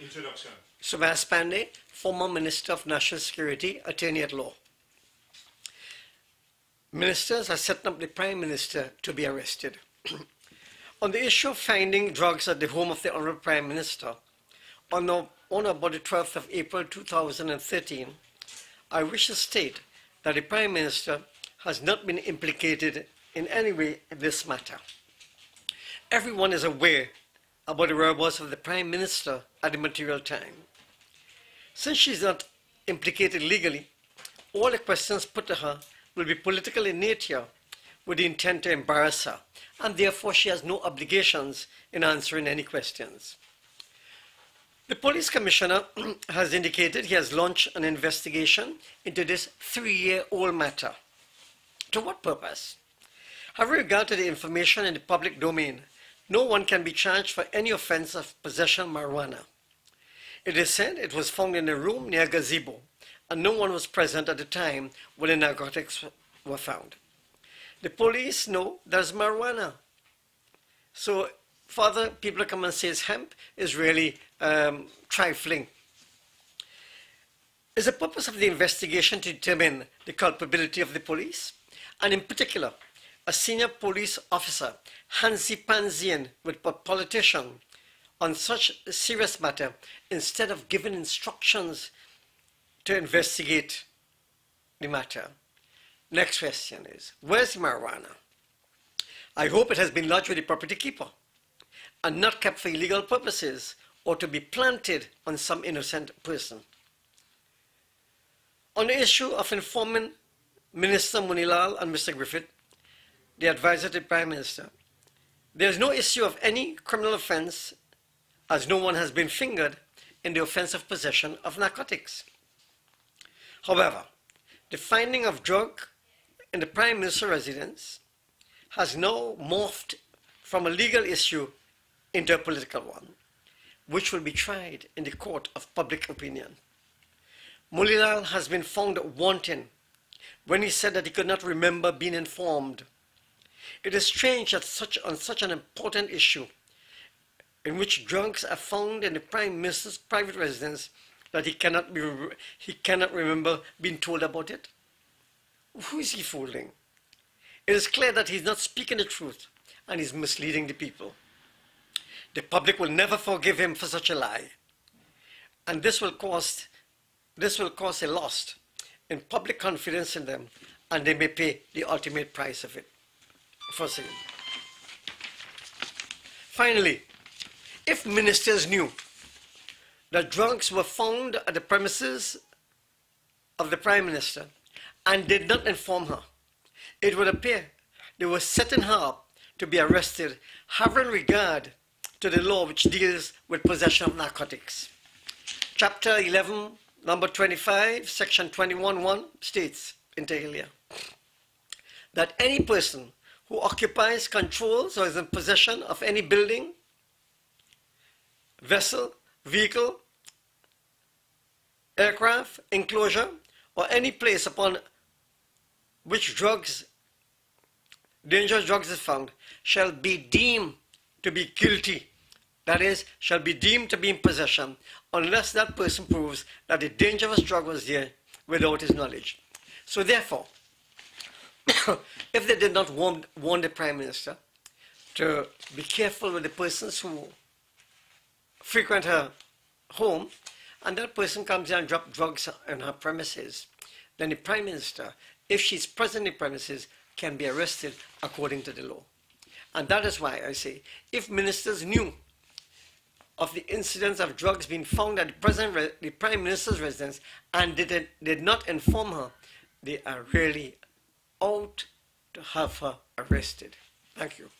Introduction. Subash Panday, former Minister of National Security, Attorney at Law. Ministers are setting up the Prime Minister to be arrested. On the issue of finding drugs at the home of the Honourable Prime Minister, on about the 12th of April 2013, I wish to state that the Prime Minister has not been implicated in any way in this matter. Everyone is aware about the whereabouts of the Prime Minister at the material time. Since she is not implicated legally, all the questions put to her will be political in nature with the intent to embarrass her, and therefore she has no obligations in answering any questions. The Police Commissioner has indicated he has launched an investigation into this 3-year-old matter. To what purpose? Having regard to the information in the public domain, no one can be charged for any offense of possession of marijuana. It is said it was found in a room near a gazebo, and no one was present at the time when the narcotics were found. The police know there's marijuana. So further, people come and say hemp is really trifling. Is the purpose of the investigation to determine the culpability of the police? And in particular, a senior police officer handsy-pansying with a politician on such a serious matter instead of giving instructions to investigate the matter. Next question is, where's the marijuana? I hope it has been lodged with the property keeper and not kept for illegal purposes or to be planted on some innocent person. On the issue of informing Minister Moonilal and Mr. Griffith, the advisor to the Prime Minister, there is no issue of any criminal offence as no one has been fingered in the offence of possession of narcotics. However, the finding of drug in the Prime Minister's residence has now morphed from a legal issue into a political one, which will be tried in the court of public opinion. Moonilal has been found wanting when he said that he could not remember being informed. It is strange that on such an important issue, in which drugs are found in the Prime Minister's private residence, that he cannot remember being told about it. Who is he fooling? It is clear that he's not speaking the truth and he's misleading the people. The public will never forgive him for such a lie, and this will cause a loss in public confidence in them, and they may pay the ultimate price of it. Finally, if ministers knew that drugs were found at the premises of the Prime Minister and did not inform her, it would appear they were setting her up to be arrested, having regard to the law which deals with possession of narcotics. Chapter 11, number 25, section 21(1) states in Teglia that any person who occupies, controls, or is in possession of any building, vessel, vehicle, aircraft, enclosure, or any place upon which dangerous drugs is found, shall be deemed to be guilty, that is, shall be deemed to be in possession, unless that person proves that the dangerous drug was there without his knowledge. So therefore, if they did not warn the Prime Minister to be careful with the persons who frequent her home, and that person comes in and drops drugs on her premises, then the Prime Minister, if she's present in the premises, can be arrested according to the law. And that is why I say, if ministers knew of the incidents of drugs being found at the Prime Minister's residence and did not inform her, they are really out to have her arrested. Thank you.